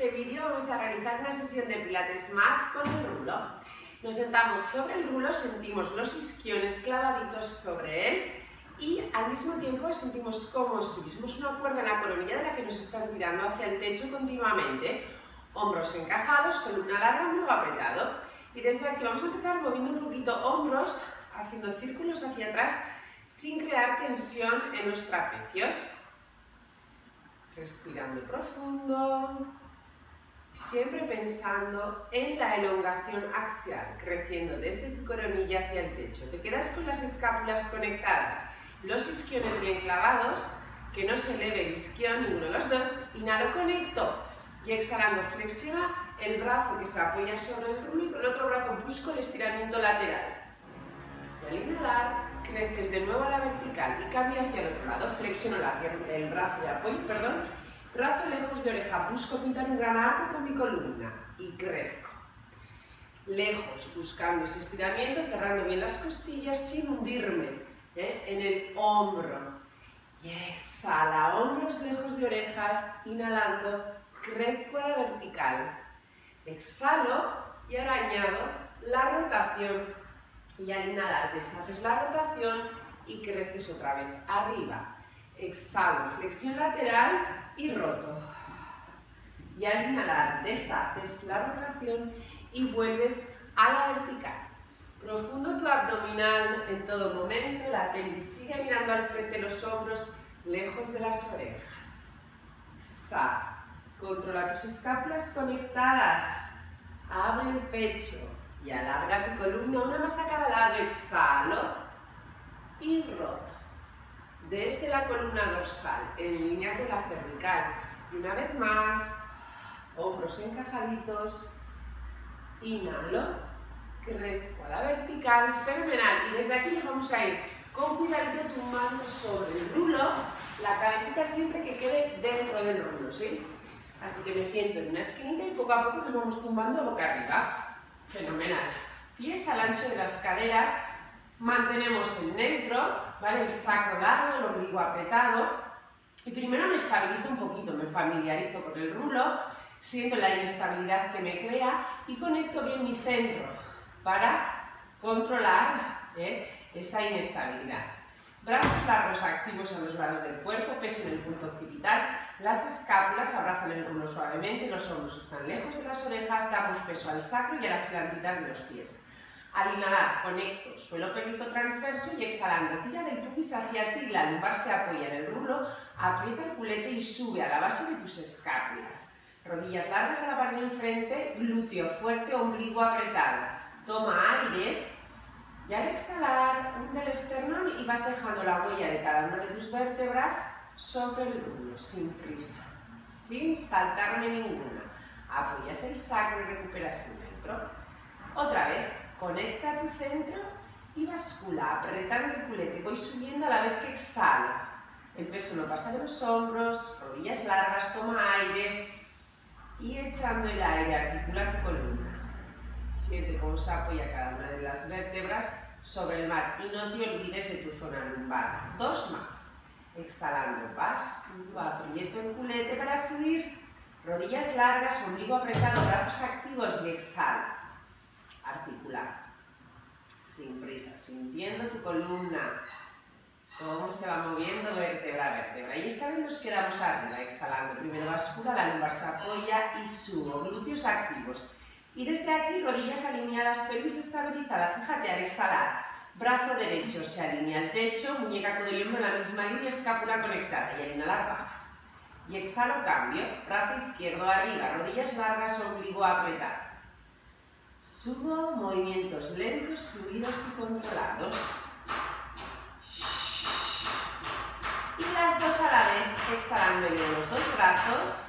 este vídeo vamos a realizar una sesión de pilates mat con el rulo. Nos sentamos sobre el rulo, sentimos los isquiones clavaditos sobre él y al mismo tiempo sentimos como si tuviésemos una cuerda en la coronilla de la que nos están tirando hacia el techo continuamente. Hombros encajados, columna larga, ombligo apretado. Y desde aquí vamos a empezar moviendo un poquito hombros, haciendo círculos hacia atrás sin crear tensión en los trapecios. Respirando profundo, siempre pensando en la elongación axial, creciendo desde tu coronilla hacia el techo. Te quedas con las escápulas conectadas, los isquiones bien clavados, que no se eleve el isquión, ninguno de los dos. Inhalo, conecto y exhalando flexiona el brazo que se apoya sobre el rulo y con el otro brazo busco el estiramiento lateral. Y al inhalar, creces de nuevo a la vertical y cambio hacia el otro lado, flexiono el brazo de apoyo, brazo lejos de oreja, busco pintar un gran arco con mi columna y crezco. Lejos, buscando ese estiramiento, cerrando bien las costillas sin hundirme en el hombro. Y exhala, hombros lejos de orejas, inhalando, crezco a la vertical. Exhalo y ahora añado la rotación. Y al inhalar deshaces la rotación y creces otra vez arriba. Exhalo, flexión lateral y roto. Y al inhalar deshaces la rotación y vuelves a la vertical. Profundo tu abdominal en todo momento, la pelvis sigue mirando al frente, los hombros lejos de las orejas. Exhala. Controla tus escápulas conectadas. Abre el pecho. Y alarga tu columna, una más a cada lado, exhalo y roto. Desde la columna dorsal, en línea con la cervical. Y una vez más, hombros encajaditos, inhalo, crezco a la vertical, fenomenal. Y desde aquí nos vamos a ir con cuidadito tumbando sobre el rulo, la cabecita siempre que quede dentro del rulo, ¿sí? Así que me siento en una esquinita y poco a poco nos vamos tumbando boca arriba. Fenomenal. Pies al ancho de las caderas, mantenemos el neutro, ¿vale? El sacro largo, el ombligo apretado. Y primero me estabilizo un poquito, me familiarizo con el rulo, siento la inestabilidad que me crea y conecto bien mi centro para controlar esa inestabilidad. Brazos largos activos en los lados del cuerpo, peso en el punto occipital, las escápulas abrazan el rulo suavemente, los hombros están lejos de las orejas, damos peso al sacro y a las plantitas de los pies. Al inhalar, conecto suelo pélvico transverso y exhalando, tira del pubis hacia ti, la lumbar se apoya en el rulo, aprieta el culete y sube a la base de tus escápulas. Rodillas largas a la parte de enfrente, glúteo fuerte, ombligo apretado. Toma aire. Y al exhalar, hunde el esternón y vas dejando la huella de cada una de tus vértebras sobre el rulo, sin prisa, sin saltarme ninguna. Apoyas el sacro y recuperas el centro. Otra vez, conecta tu centro y bascula, apretando el culete. Voy subiendo a la vez que exhalo. El peso no pasa de los hombros, rodillas largas, toma aire y echando el aire, articula tu columna. Siente cómo se apoya cada una de las vértebras sobre el mat y no te olvides de tu zona lumbar. Dos más. Exhalando, basculo, aprieto el culete para subir. Rodillas largas, ombligo apretado, brazos activos y exhala. Articular. Sin prisa, sintiendo tu columna. Cómo se va moviendo vértebra a vértebra. Y esta vez nos quedamos arriba, exhalando. Primero bascula, la lumbar se apoya y subo. Glúteos activos. Y desde aquí, rodillas alineadas, pelvis estabilizada, fíjate al exhalar, brazo derecho se alinea al techo, muñeca codo y hombro en la misma línea, escápula conectada y al inhalar bajas. Y exhalo, cambio, brazo izquierdo arriba, rodillas largas, ombligo apretado. Subo, movimientos lentos, fluidos y controlados. Y las dos a la vez, exhalando en los dos brazos.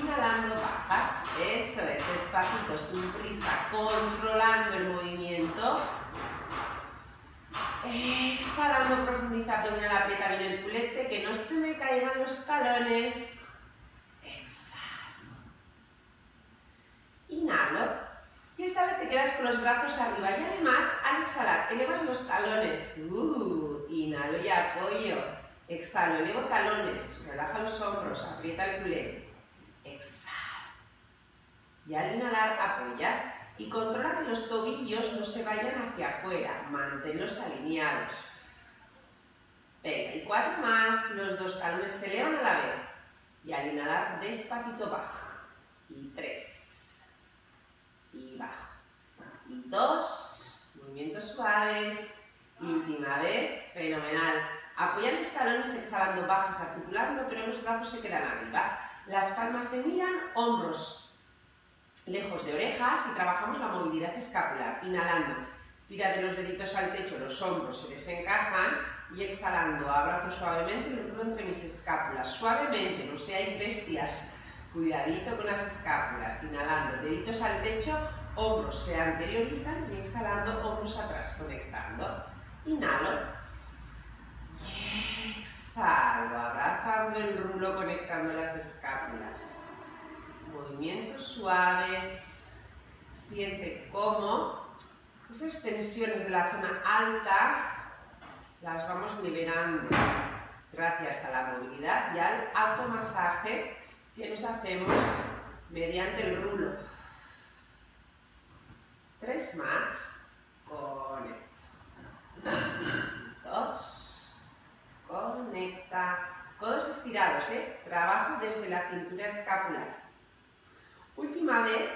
Inhalando, bajas, eso es, despacito, sin prisa, controlando el movimiento. Exhalando, profundiza abdominal, aprieta bien el culete, que no se me caigan los talones. Exhalo. Inhalo. Y esta vez te quedas con los brazos arriba y además, al exhalar, elevas los talones. Inhalo y apoyo. Exhalo, elevo talones, relaja los hombros, aprieta el culete. Exhala. Y al inhalar apoyas y controla que los tobillos no se vayan hacia afuera, manténlos alineados. Venga, y cuatro más, los dos talones se elevan a la vez. Y al inhalar despacito baja, y tres, y baja, y dos, movimientos suaves, y última vez, fenomenal. Apoyan los talones exhalando, bajas articulando, pero los brazos se quedan arriba. Las palmas se miran, hombros lejos de orejas y trabajamos la movilidad escapular. Inhalando, tira de los deditos al techo, los hombros se desencajan y exhalando, abrazo suavemente y lo entre mis escápulas. Suavemente, no seáis bestias, cuidadito con las escápulas. Inhalando, deditos al techo, hombros se anteriorizan y exhalando, hombros atrás, conectando. Inhalo. Y exhalo, abrazando el rulo, conectando las escápulas. Movimientos suaves, siente cómo esas tensiones de la zona alta las vamos liberando gracias a la movilidad y al automasaje que nos hacemos mediante el rulo. Tres más, conecta. Dos, conecta. Codos estirados, ¿eh? Trabajo desde la cintura escapular. Última vez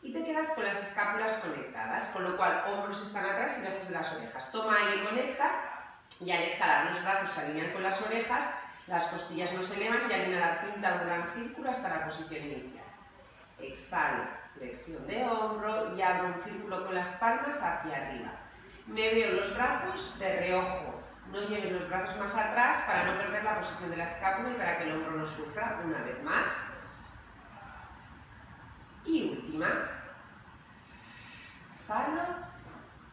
y te quedas con las escápulas conectadas, con lo cual hombros están atrás y lejos de las orejas. Toma aire, conecta y al exhalar los brazos se alinean con las orejas, las costillas no se elevan y al inhalar pinta un gran círculo hasta la posición inicial. Exhalo, flexión de hombro y abro un círculo con las palmas hacia arriba. Me veo los brazos de reojo, no lleves los brazos más atrás para no perder la posición de la escápula y para que el hombro no sufra. Una vez más. Y última, exhalo,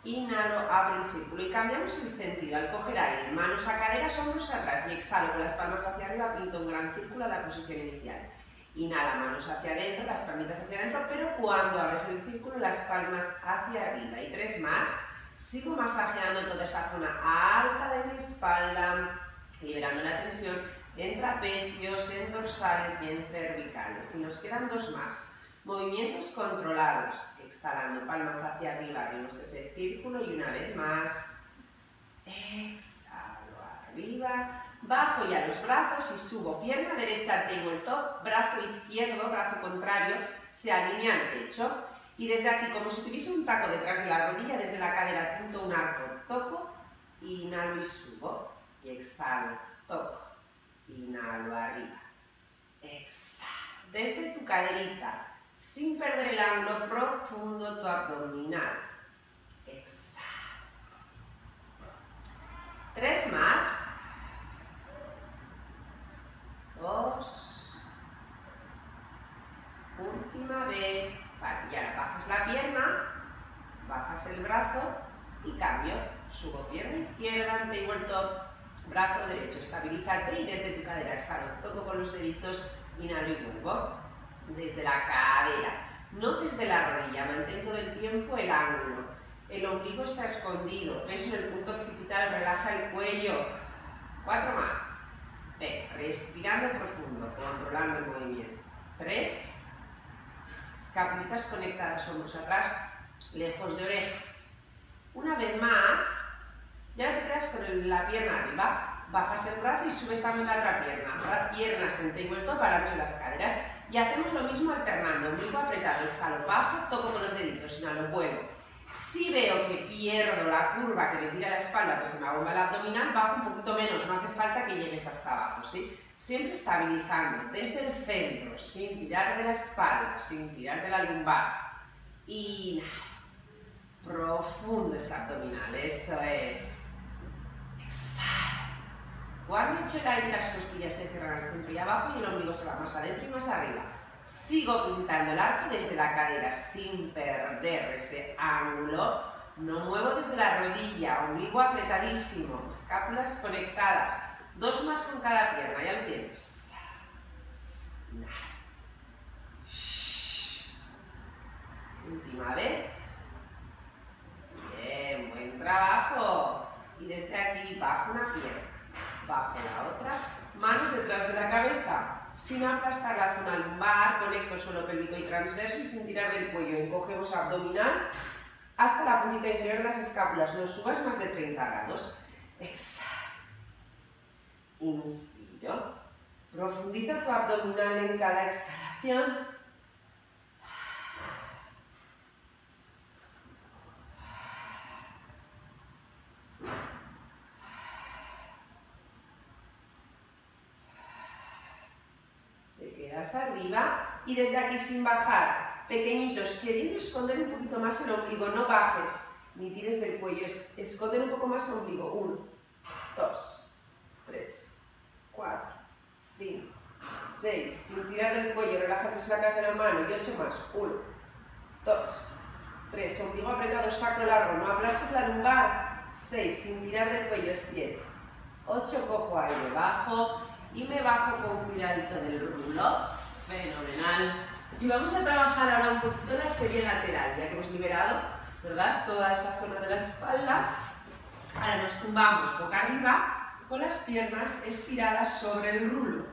inhalo, abro el círculo y cambiamos el sentido. Al coger aire, manos a caderas, hombros atrás y exhalo con las palmas hacia arriba, pinto un gran círculo a la posición inicial. Inhala, manos hacia adentro, las palmitas hacia adentro, pero cuando abres el círculo, las palmas hacia arriba. Y tres más, sigo masajeando toda esa zona alta de mi espalda, liberando la tensión en trapecios, en dorsales y en cervicales. Y nos quedan dos más. Movimientos controlados, exhalando, palmas hacia arriba, abrimos ese círculo y una vez más, exhalo, arriba, bajo ya los brazos y subo, pierna derecha, tengo el top, brazo izquierdo, brazo contrario, se alinea al techo y desde aquí, como si tuviese un taco detrás de la rodilla, desde la cadera pinto un arco, toco, inhalo y subo, y exhalo, toco, inhalo, arriba, exhalo, desde tu caderita. Sin perder el ángulo profundo, tu abdominal. Exhalo. Tres más. Dos. Última vez. Vale, ya bajas la pierna, bajas el brazo y cambio. Subo pierna izquierda, tengo el top, brazo derecho. Estabilízate y desde tu cadera exhalo. Toco con los deditos, inhalo y vuelvo. Desde la cadera, no desde la rodilla, mantén todo el tiempo el ángulo, el ombligo está escondido, peso en el punto occipital, relaja el cuello. Cuatro más. Ven, respirando profundo, controlando el movimiento. Tres, escapulitas conectadas, hombros atrás, lejos de orejas. Una vez más, ya te quedas con la pierna arriba, bajas el brazo y subes también la otra pierna, piernas en tangle top, ancho las caderas. Y hacemos lo mismo alternando, ombligo apretado, exhalo, bajo, toco con los deditos, inhalo, vuelvo. Si veo que pierdo la curva que me tira la espalda, que se me abomba el abdominal, bajo un poquito menos, no hace falta que llegues hasta abajo, ¿sí? Siempre estabilizando, desde el centro, sin tirar de la espalda, sin tirar de la lumbar. Inhalo. Profundo ese abdominal, eso es. Exhalo. Cuando echo el aire, las costillas se cierran al centro y abajo y el ombligo se va más adentro y más arriba. Sigo pintando el arco desde la cadera sin perder ese ángulo. No muevo desde la rodilla, ombligo apretadísimo, escápulas conectadas. Dos más con cada pierna, ya lo tienes. Inhala. Última vez. Bien, buen trabajo. Y desde aquí bajo una pierna. Bajo la otra, manos detrás de la cabeza, Sin aplastar la zona lumbar, conecto suelo pélvico y transverso y sin tirar del cuello. Encogemos abdominal hasta la puntita inferior de las escápulas. No subas más de 30 grados. Exhala. Inspiro. Profundiza tu abdominal en cada exhalación. Arriba y desde aquí sin bajar, pequeñitos, queriendo esconder un poquito más el ombligo, no bajes ni tires del cuello, esconder un poco más el ombligo, 1, 2, 3, 4, 5, 6, sin tirar del cuello, relaja que es la cabeza de la mano y 8 más, 1, 2, 3, ombligo apretado, saco largo, no aplastes la lumbar, 6, sin tirar del cuello, 7, 8, cojo aire, bajo y me bajo con cuidadito del rulo. Fenomenal. Y vamos a trabajar ahora un poquito la serie lateral, ya que hemos liberado, ¿verdad?, toda esa zona de la espalda. Ahora nos tumbamos boca arriba con las piernas estiradas sobre el rulo.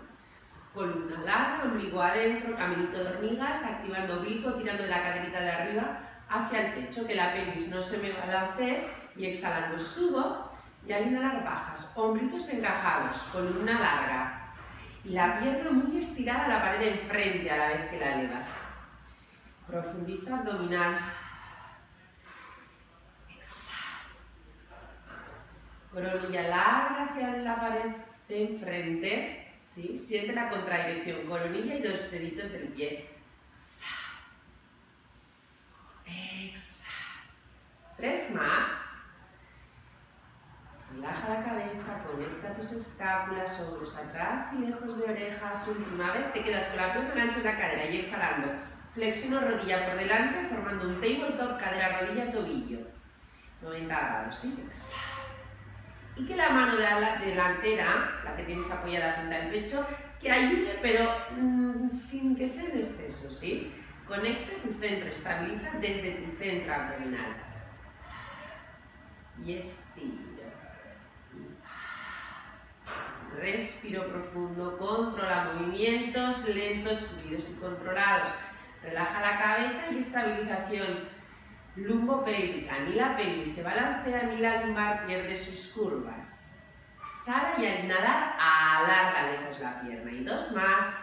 Columna larga, ombligo adentro, caminito de hormigas, activando oblicuo, tirando de la caderita de arriba hacia el techo, que la pelvis no se me balancee y exhalando subo y al inhalar bajas, hombritos encajados, columna larga. Y la pierna muy estirada a la pared de enfrente a la vez que la elevas. Profundiza abdominal. Exhala. Coronilla larga hacia la pared de enfrente. ¿Sí? Siente la contracción, coronilla y dos deditos del pie. Exhala. Exhala. 3 más. Relaja la cabeza, conecta tus escápulas, hombros atrás y lejos de orejas. Última vez, te quedas con la pierna ancha en la cadera y exhalando. Flexiono rodilla por delante, formando un tabletop, cadera, rodilla, tobillo. 90 grados, ¿sí? Exhala. Y que la mano delantera, la que tienes apoyada frente al pecho, que ayude, pero sin que sea en exceso, ¿sí? Conecta tu centro, estabiliza desde tu centro abdominal. Y estira. Respiro profundo, controla movimientos lentos, fluidos y controlados. Relaja la cabeza y estabilización lumbopélvica. Ni la pelvis se balancea, ni la lumbar pierde sus curvas. Exhala y al inhalar, alarga lejos la pierna. Y 2 más.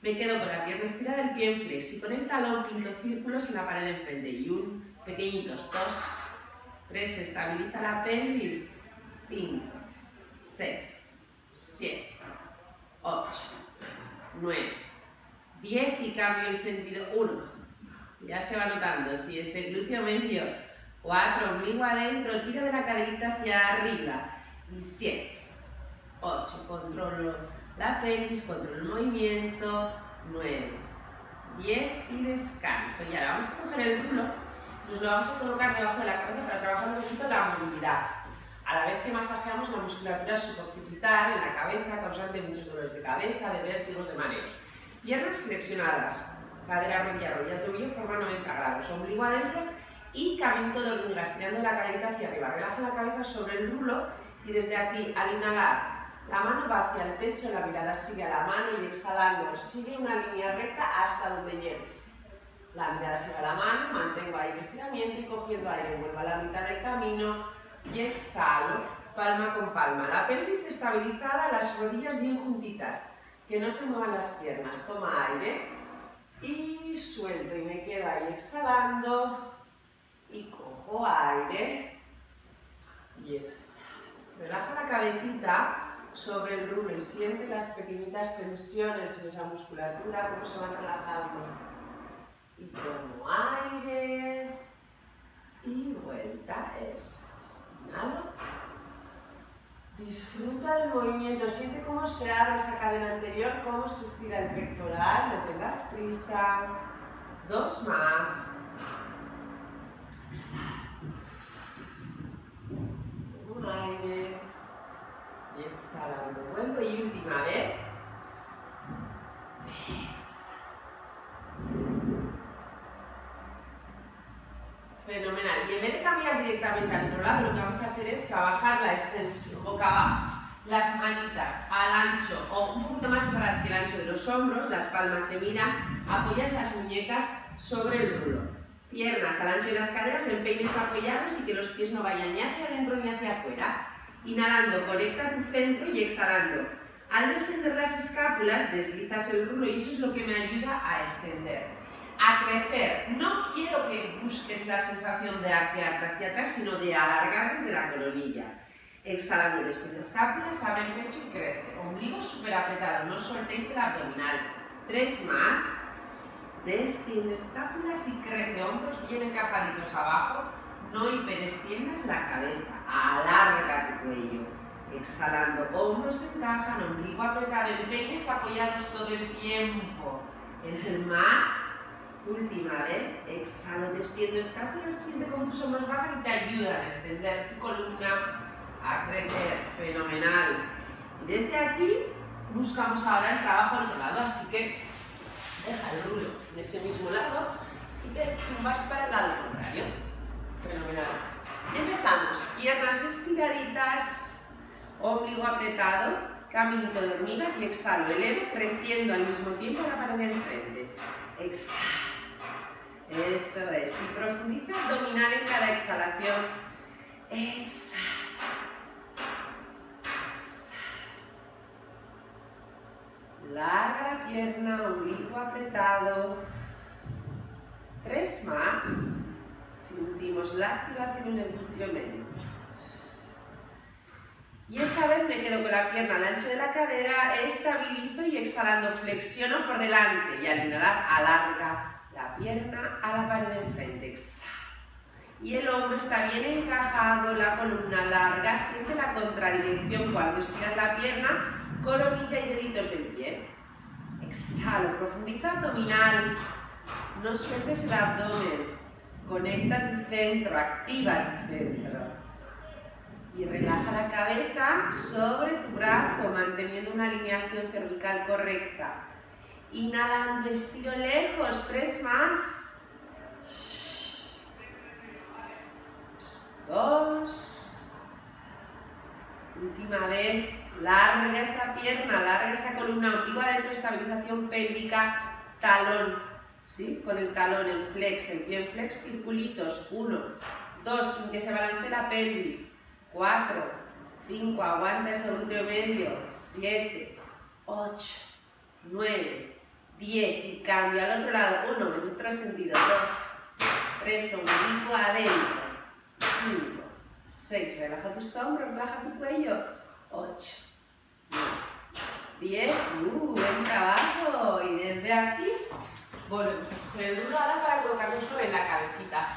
Me quedo con la pierna estirada, el pie en flex. Y con el talón pinto círculos en la pared de enfrente. Y 1, pequeñitos, 2. 3, estabiliza la pelvis, 5, 6, 7, 8, 9, 10 y cambio el sentido, 1, ya se va notando, si es el glúteo medio, 4, ombligo adentro, tira de la caderita hacia arriba y 7, 8, controlo la pelvis, controlo el movimiento, 9, 10 y descanso. Y ahora vamos a coger el culo. Nos lo vamos a colocar debajo de la cabeza para trabajar un poquito la movilidad. A la vez que masajeamos la musculatura suboccipital en la cabeza, causante muchos dolores de cabeza, de vértigos, de mareos. Piernas flexionadas, cadera, rodilla, rodilla, tobillo, forma 90 grados, ombligo adentro y caminito de hormigas, tirando la cadera hacia arriba. Relaja la cabeza sobre el rulo y desde aquí, al inhalar, la mano va hacia el techo, la mirada sigue a la mano y exhalando, sigue una línea recta hasta donde llegues. La mirada se va a la mano, mantengo aire, estiramiento y cogiendo aire, vuelvo a la mitad del camino y exhalo, palma con palma. La pelvis estabilizada, las rodillas bien juntitas, que no se muevan las piernas. Toma aire y suelto y me quedo ahí exhalando y cojo aire y exhalo. Relaja la cabecita sobre el rulo y siente las pequeñitas tensiones en esa musculatura, cómo se van relajando. Y tomo aire y vuelta, eso es, inhalo, disfruta del movimiento, siente cómo se abre esa cadena anterior, cómo se estira el pectoral, no tengas prisa, 2 más, exhala, tomo aire y exhala, me vuelvo y última vez, exhala. Fenomenal. Y en vez de cambiar directamente al otro lado, lo que vamos a hacer es trabajar la extensión boca abajo. las manitas al ancho o un poquito más separadas que el ancho de los hombros, las palmas se miran, apoyad las muñecas sobre el rulo, piernas al ancho de las caderas, empeines apoyados y que los pies no vayan ni hacia adentro ni hacia afuera. Inhalando, conecta tu centro y exhalando. Al extender las escápulas, deslizas el rulo y eso es lo que me ayuda a extender, a crecer. No quiero que busques la sensación de arquearte hacia atrás, sino de alargar desde la coronilla. Exhalando el resto de escápulas, abre el pecho y crece. Ombligo súper apretado, no soltéis el abdominal. 3 más. Desciende escápulas y crece. Hombros bien encajaditos abajo. No hiperestiendas la cabeza. Alarga tu cuello. Exhalando, hombros encajan, ombligo apretado. Empeines apoyados todo el tiempo. En el mat. Última vez, exhalo, desciendo escápulas, siente como tus hombros bajan y te ayudan a extender tu columna, a crecer, fenomenal. Y desde aquí buscamos ahora el trabajo al otro lado, así que deja el rulo en ese mismo lado y te tumbas para el lado contrario, fenomenal. Y empezamos, piernas estiraditas, ombligo apretado, caminito de hormigas y exhalo, elevo, creciendo al mismo tiempo la pared de enfrente. Exhalo, eso es, y profundiza abdominal en cada exhalación. Exhalo. Larga la pierna, ombligo apretado. 3 más. Sentimos la activación en el glúteo medio. Y esta vez me quedo con la pierna al ancho de la cadera, estabilizo y exhalando flexiono por delante. Y al inhalar, alarga la pierna a la pared de enfrente. Exhalo. Y el hombro está bien encajado, la columna larga, siente la contradirección cuando estiras la pierna. Coronilla y deditos del pie. Exhalo, profundiza abdominal. No sueltes el abdomen. Conecta tu centro, activa tu centro. Y relaja la cabeza sobre tu brazo, manteniendo una alineación cervical correcta. Inhalando, estiro lejos. 3 más. 2. Última vez. Larga esa pierna, larga esa columna, ombligo adentro, estabilización pélvica, talón, ¿sí? Con el talón en flex, el pie en flex, circulitos, 1, 2, sin que se balance la pelvis, 4, 5, aguanta ese glúteo medio, 7, 8, 9, 10, y cambio al otro lado, 1, en otro sentido, 2, 3, ombligo adentro, 5, 6, relaja tus hombros, relaja tu cuello, 8, 9, 10, buen trabajo, y desde aquí volvemos a coger el rulo ahora para colocarnoslo en la cabecita.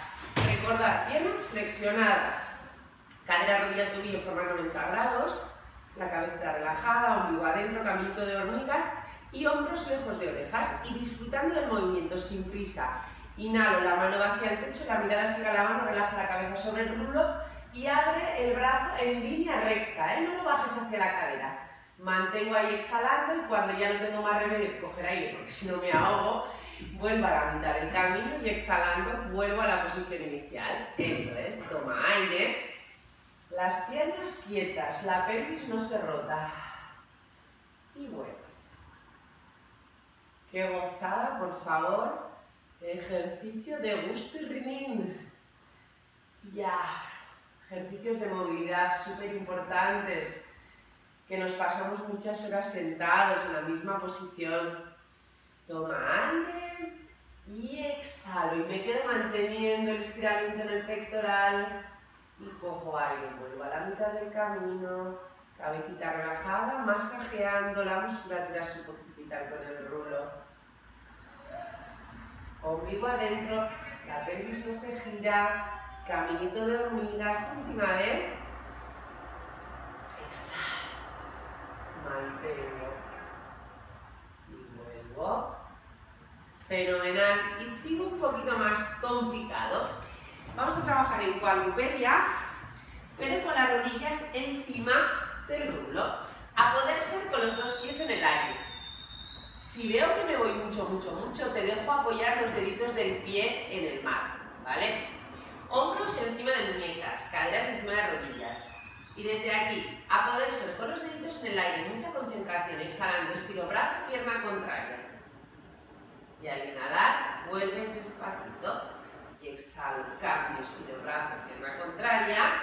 Recordad, piernas flexionadas, cadera, rodilla, tobillo forman 90 grados, la cabeza relajada, ombligo adentro, caminito de hormigas y hombros lejos de orejas y disfrutando del movimiento sin prisa. Inhalo, la mano va hacia el techo, la mirada sigue a la mano, relaja la cabeza sobre el rulo y abre el brazo en línea recta, ¿eh? No lo bajes hacia la cadera. Mantengo ahí exhalando y cuando ya no tengo más remedio que coger aire, porque si no me ahogo, vuelvo a lamentar el camino y exhalando vuelvo a la posición inicial. Eso es, toma aire. Las piernas quietas, la pelvis no se rota. Y vuelvo. Qué gozada, por favor. Ejercicio de gusto y rinín. Ya. Ejercicios de movilidad súper importantes, que nos pasamos muchas horas sentados en la misma posición. Toma aire y exhalo. Y me quedo manteniendo el estiramiento en el pectoral y cojo aire. Vuelvo a la mitad del camino, cabecita relajada, masajeando la musculatura suboccipital con el rulo. Ombligo adentro, la pelvis no se gira. Caminito de hormigas, última vez. Exhalo. Mantengo. Y vuelvo. Fenomenal. Y sigo un poquito más complicado. Vamos a trabajar en cuadrupedia, pero con las rodillas encima del rulo. A poder ser con los dos pies en el aire. Si veo que me voy mucho, te dejo apoyar los deditos del pie en el mat, ¿vale? Hombros encima de muñecas, caderas encima de rodillas. Y desde aquí, a poder ser con los deditos en el aire, mucha concentración, exhalando, estilo brazo, pierna contraria. Y al inhalar, vuelves despacito. Y exhalo, cambio, estilo brazo, pierna contraria.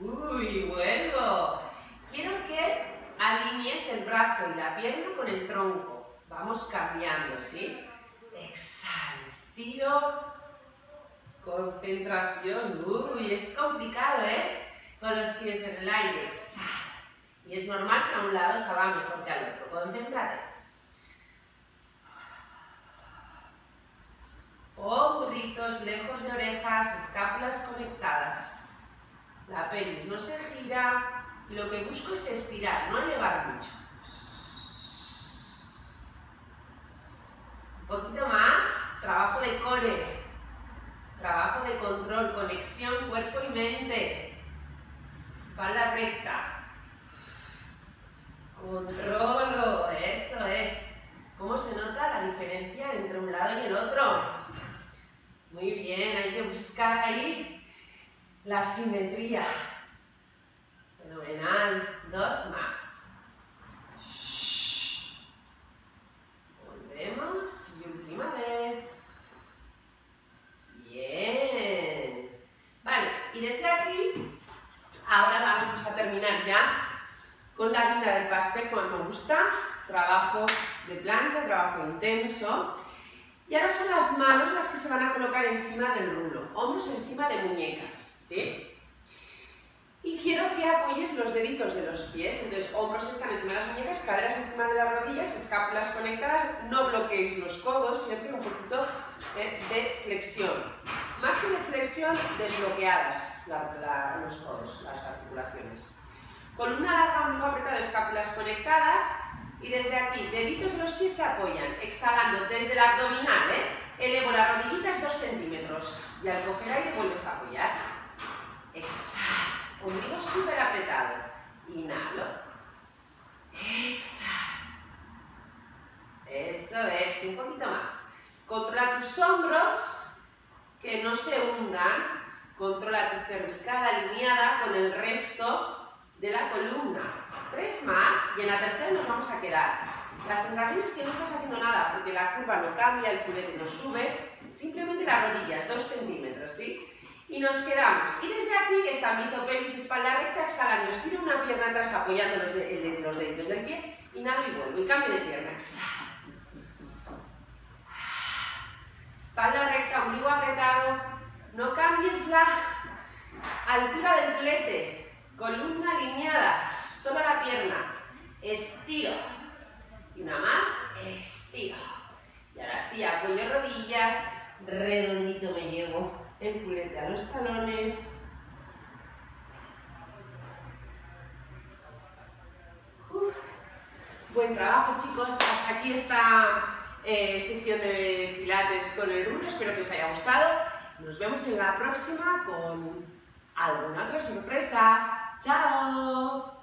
Uy, vuelvo. Quiero que alinees el brazo y la pierna con el tronco. Vamos cambiando, ¿sí? Exhalo, estiro, concentración. Uy, es complicado, ¿eh? Con los pies en el aire, exhala. Y es normal que a un lado se va mejor que al otro. Concéntrate. Hombritos lejos de orejas, escápulas conectadas. La pelvis no se gira y lo que busco es estirar, no elevar mucho. Un poquito más, trabajo de core, trabajo de control, conexión cuerpo y mente. Espalda recta. Controlo, eso es. ¿Cómo se nota la diferencia entre un lado y el otro? Muy bien, hay que buscar ahí la simetría. Fenomenal. Dos más. Volvemos y última vez. Bien. Vale, y desde aquí... Ahora vamos a terminar ya con la guinda del pastel, como me gusta, trabajo de plancha, trabajo intenso. Y ahora son las manos las que se van a colocar encima del rulo, hombros encima de muñecas, ¿sí? Y quiero que apoyes los deditos de los pies, entonces hombros están encima de las muñecas, caderas encima de las rodillas, escápulas conectadas, no bloqueéis los codos, siempre un poquito de flexión. Más que de flexión, desbloqueadas los codos, las articulaciones. Columna larga, ombligo apretado, escápulas conectadas y desde aquí, deditos de los pies se apoyan, exhalando desde el abdominal, elevo las rodillitas 2 centímetros y al coger aire vuelves a apoyar. Exhala. Ombligo súper apretado. Inhalo. Exhalo. Eso es. Un poquito más. Controla tus hombros, que no se hundan. Controla tu cervical alineada con el resto de la columna. 3 más y en la tercera nos vamos a quedar. La sensación es que no estás haciendo nada porque la curva no cambia, el culete no sube. Simplemente las rodillas, 2 centímetros, ¿sí? Y nos quedamos. Y desde aquí, estabilizo pelvis, espalda recta, exhalando, estiro una pierna atrás apoyando los deditos del pie, inhalo y vuelvo, y cambio de pierna, exhalo. Espalda recta, ombligo apretado, no cambies la altura del culete, columna alineada, solo la pierna, estiro, y una más, estiro. Y ahora sí, apoyo rodillas, redondito me llevo el culete a los talones. Buen trabajo, chicos. Hasta aquí esta sesión de pilates con el rulo. Espero que os haya gustado. Nos vemos en la próxima con alguna otra sorpresa. ¡Chao!